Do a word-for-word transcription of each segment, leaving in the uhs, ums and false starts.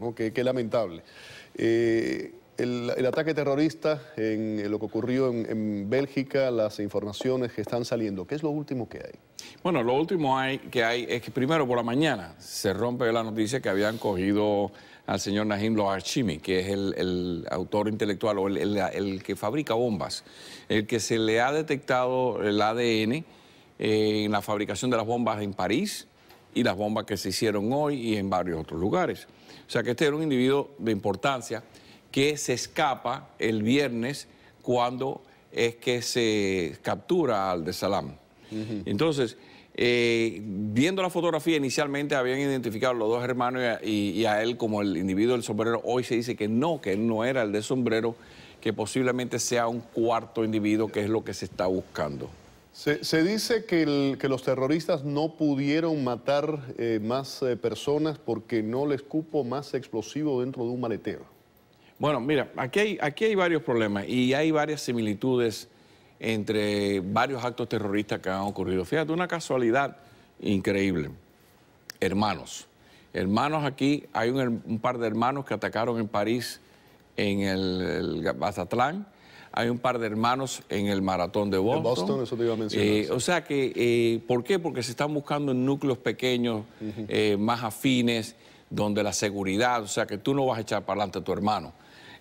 ¿no? Qué, qué lamentable. Eh, el, el ataque terrorista, en, en lo que ocurrió en, en Bélgica, las informaciones que están saliendo, ¿qué es lo último que hay? Bueno, lo último hay, que hay es que primero por la mañana se rompe la noticia que habían cogido al señor Najim Loachimi, que es el, el autor intelectual o el, el, el que fabrica bombas, el que se le ha detectado el A D N eh, en la fabricación de las bombas en París y las bombas que se hicieron hoy y en varios otros lugares. O sea que este era un individuo de importancia que se escapa el viernes cuando es que se captura al Abdeslam. Entonces, eh, viendo la fotografía, inicialmente habían identificado a los dos hermanos y a, y, y a él como el individuo del sombrero. Hoy se dice que no, que él no era el de sombrero, que posiblemente sea un cuarto individuo, que es lo que se está buscando. Se, se dice que, el, que los terroristas no pudieron matar eh, más eh, personas porque no les cupo más explosivo dentro de un maletero. Bueno, mira, aquí hay, aquí hay varios problemas y hay varias similitudes entre varios actos terroristas que han ocurrido. Fíjate, una casualidad increíble. Hermanos. Hermanos aquí, hay un, un par de hermanos que atacaron en París, en el, el Bataclan. Hay un par de hermanos en el maratón de Boston. Boston, eso te iba a mencionar. Eh, o sea que, eh, ¿por qué? Porque se están buscando en núcleos pequeños, uh-huh. eh, más afines, donde la seguridad, o sea que tú no vas a echar para adelante a tu hermano.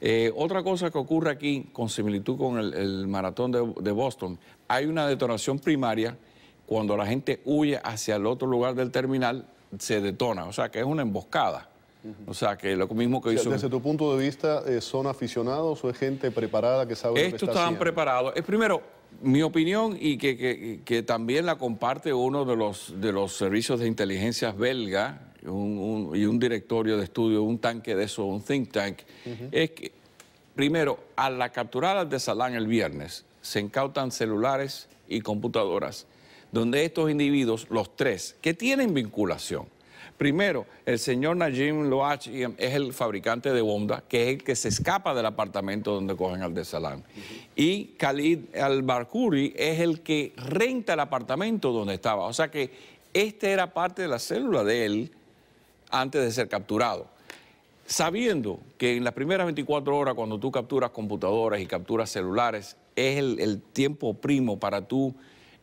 Eh, otra cosa que ocurre aquí, con similitud con el, el maratón de, de Boston, hay una detonación primaria, cuando la gente huye hacia el otro lugar del terminal, se detona, o sea que es una emboscada. Uh-huh. O sea que lo mismo que o sea, hizo... Desde tu punto de vista, eh, ¿son aficionados o es gente preparada que sabe lo que está haciendo? Estos estaban preparados. Es primero, mi opinión, y que, que, que también la comparte uno de los, de los servicios de inteligencia belga, Un, un, y un directorio de estudio, un tanque de eso, un think tank, uh-huh. es que, primero, a la capturada de Salán el viernes, se incautan celulares y computadoras, donde estos individuos, los tres, que tienen vinculación. Primero, el señor Najim Loachimi es el fabricante de bombas, que es el que se escapa del apartamento donde cogen al Abdeslam. Uh-huh. Y Khalid al Barkuri es el que renta el apartamento donde estaba. O sea que este era parte de la célula de él, antes de ser capturado, sabiendo que en las primeras veinticuatro horas cuando tú capturas computadoras y capturas celulares es el, el tiempo primo para tú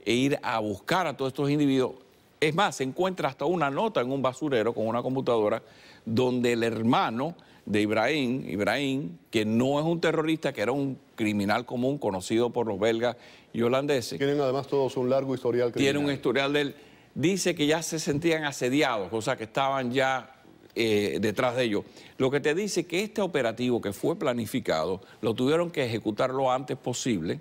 ir a buscar a todos estos individuos. Es más, se encuentra hasta una nota en un basurero con una computadora donde el hermano de Ibrahim, Ibrahim, que no es un terrorista, que era un criminal común conocido por los belgas y holandeses. Tienen además todos un largo historial criminal. Tiene un historial del... Dice que ya se sentían asediados, o sea que estaban ya eh, detrás de ellos. Lo que te dice que este operativo que fue planificado, lo tuvieron que ejecutar lo antes posible,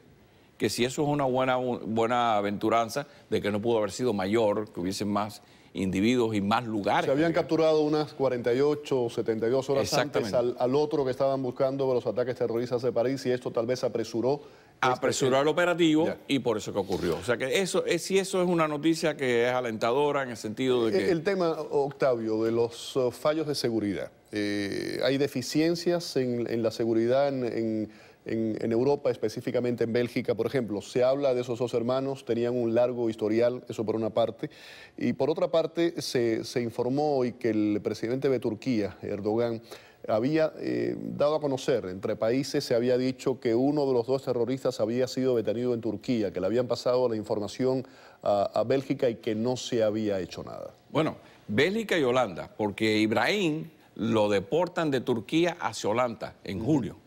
que si eso es una buena, buena aventuranza, de que no pudo haber sido mayor, que hubiesen más individuos y más lugares. Se habían capturado unas cuarenta y ocho o setenta y dos horas antes al, al otro que estaban buscando los ataques terroristas de París y esto tal vez apresuró. Apresuró el operativo ya. Y por eso que ocurrió. O sea que eso es, si eso es una noticia que es alentadora en el sentido de que... El, el tema, Octavio, de los uh, fallos de seguridad. Eh, hay deficiencias en, en la seguridad en, en, en, en Europa, específicamente en Bélgica, por ejemplo. Se habla de esos dos hermanos, tenían un largo historial, eso por una parte. Y por otra parte, se, se informó hoy que el presidente de Turquía, Erdogan, había eh, dado a conocer, entre países se había dicho que uno de los dos terroristas había sido detenido en Turquía, que le habían pasado la información a, a Bélgica y que no se había hecho nada. Bueno, Bélgica y Holanda, porque Ibrahim lo deportan de Turquía hacia Holanda en julio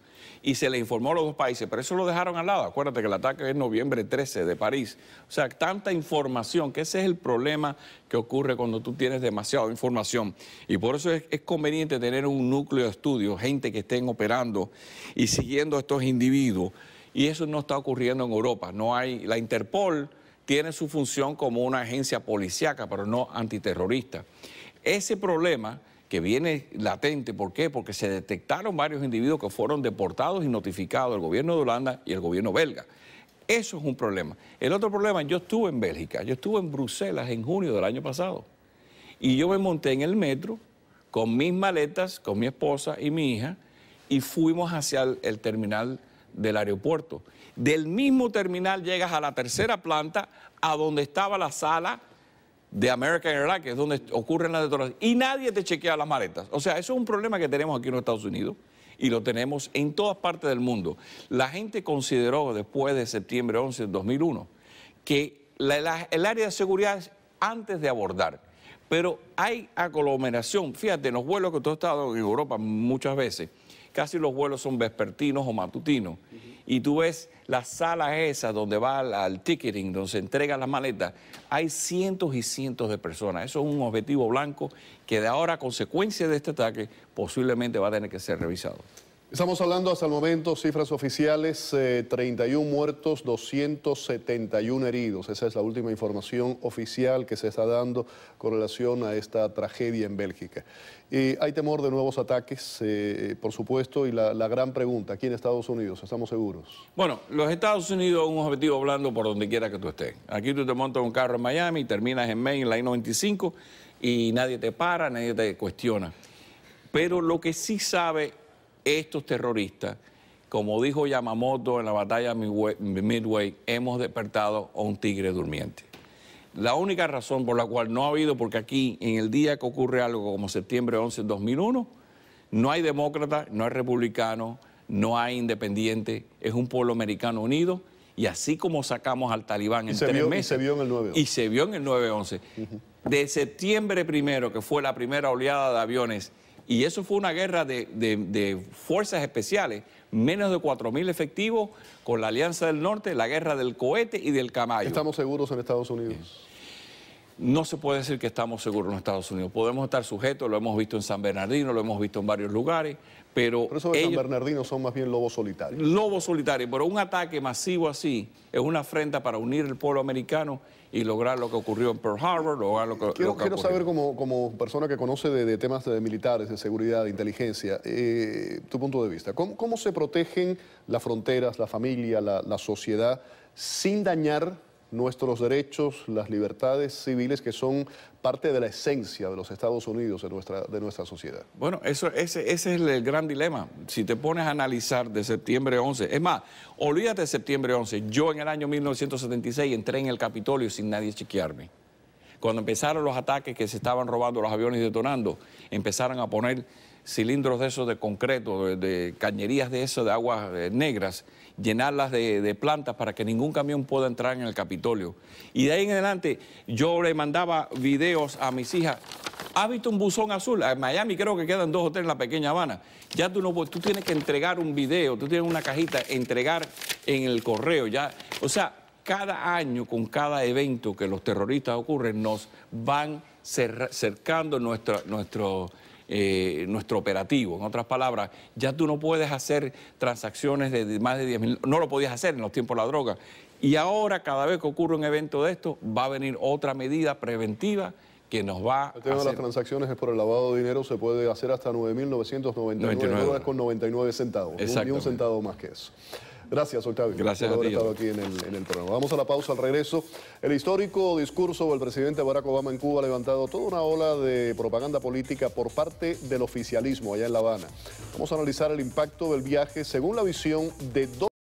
y se le informó a los dos países, pero eso lo dejaron al lado. Acuérdate que el ataque es noviembre trece de París. O sea, tanta información, que ese es el problema que ocurre cuando tú tienes demasiada información. Y por eso es, es conveniente tener un núcleo de estudio, gente que estén operando y siguiendo a estos individuos. Y eso no está ocurriendo en Europa. No hay, la Interpol tiene su función como una agencia policíaca, pero no antiterrorista. Ese problema... que viene latente, ¿por qué? Porque se detectaron varios individuos que fueron deportados y notificados el gobierno de Holanda y el gobierno belga. Eso es un problema. El otro problema, yo estuve en Bélgica, yo estuve en Bruselas en junio del año pasado y yo me monté en el metro con mis maletas, con mi esposa y mi hija y fuimos hacia el, el terminal del aeropuerto. Del mismo terminal llegas a la tercera planta a donde estaba la sala de American Airlines, que es donde ocurren las detonaciones, y nadie te chequea las maletas. O sea, eso es un problema que tenemos aquí en los Estados Unidos y lo tenemos en todas partes del mundo. La gente consideró después de septiembre once del dos mil uno que la, la, el área de seguridad es antes de abordar, pero hay aglomeración. Fíjate, en los vuelos que tú has estado en Europa muchas veces, casi los vuelos son vespertinos o matutinos. Uh-huh. Y tú ves las salas esas donde va al, al ticketing, donde se entregan las maletas. Hay cientos y cientos de personas. Eso es un objetivo blanco que de ahora, a consecuencia de este ataque, posiblemente va a tener que ser revisado. Estamos hablando hasta el momento, cifras oficiales, eh, treinta y un muertos, doscientos setenta y un heridos. Esa es la última información oficial que se está dando con relación a esta tragedia en Bélgica. Y hay temor de nuevos ataques, eh, por supuesto, y la, la gran pregunta, aquí en Estados Unidos, ¿estamos seguros? Bueno, los Estados Unidos es un objetivo blando por donde quiera que tú estés. Aquí tú te montas un carro en Miami, terminas en Maine, en la I noventa y cinco, y nadie te para, nadie te cuestiona. Pero lo que sí sabe estos terroristas, como dijo Yamamoto en la batalla Midway, hemos despertado a un tigre durmiente. La única razón por la cual no ha habido, porque aquí en el día que ocurre algo como septiembre once del dos mil uno, no hay demócrata, no hay republicano, no hay independiente, es un pueblo americano unido. Y así como sacamos al talibán en tres meses. Y se vio en el nueve once. Y se vio en el nueve once. De septiembre primero, que fue la primera oleada de aviones, y eso fue una guerra de, de, de fuerzas especiales, menos de cuatro mil efectivos, con la Alianza del Norte, la guerra del cohete y del caballo. ¿Estamos seguros en Estados Unidos? No se puede decir que estamos seguros en Estados Unidos. Podemos estar sujetos, lo hemos visto en San Bernardino, lo hemos visto en varios lugares, pero... Pero eso de ellos, San Bernardino, son más bien lobos solitarios. Lobos solitarios, pero un ataque masivo así es una afrenta para unir el pueblo americano y lograr lo que ocurrió en Pearl Harbor, lograr lo que, quiero, lo que quiero ocurrió. Saber, como, como persona que conoce de, de temas de militares, de seguridad, de inteligencia, eh, tu punto de vista. ¿Cómo, cómo se protegen las fronteras, la familia, la, la sociedad, sin dañar nuestros derechos, las libertades civiles que son parte de la esencia de los Estados Unidos, de nuestra, de nuestra sociedad? Bueno, eso, ese, ese es el gran dilema. Si te pones a analizar de septiembre once, es más, olvídate de septiembre once. Yo en el año mil novecientos setenta y seis entré en el Capitolio sin nadie chequearme. Cuando empezaron los ataques que se estaban robando los aviones y detonando, empezaron a poner cilindros de esos de concreto, de, de cañerías de esas de aguas negras, llenarlas de, de plantas para que ningún camión pueda entrar en el Capitolio. Y de ahí en adelante yo le mandaba videos a mis hijas. ¿Has visto un buzón azul? En Miami creo que quedan dos o tres en la pequeña Habana. Ya tú no puedes, tú tienes que entregar un video, tú tienes una cajita, entregar en el correo. Ya, o sea, cada año, con cada evento que los terroristas ocurren, nos van cercando nuestra, nuestro... Eh, nuestro operativo. En otras palabras, ya tú no puedes hacer transacciones de más de diez mil, no lo podías hacer en los tiempos de la droga. Y ahora, cada vez que ocurre un evento de esto, va a venir otra medida preventiva que nos va el tema a hacer... de las transacciones es por el lavado de dinero, se puede hacer hasta nueve mil novecientos noventa y nueve dólares con noventa y nueve centavos. Ni un centavo más que eso. Gracias, Octavio. Gracias por haber estado aquí en el, en el programa. Vamos a la pausa. Al regreso, el histórico discurso del presidente Barack Obama en Cuba ha levantado toda una ola de propaganda política por parte del oficialismo allá en La Habana. Vamos a analizar el impacto del viaje según la visión de dos...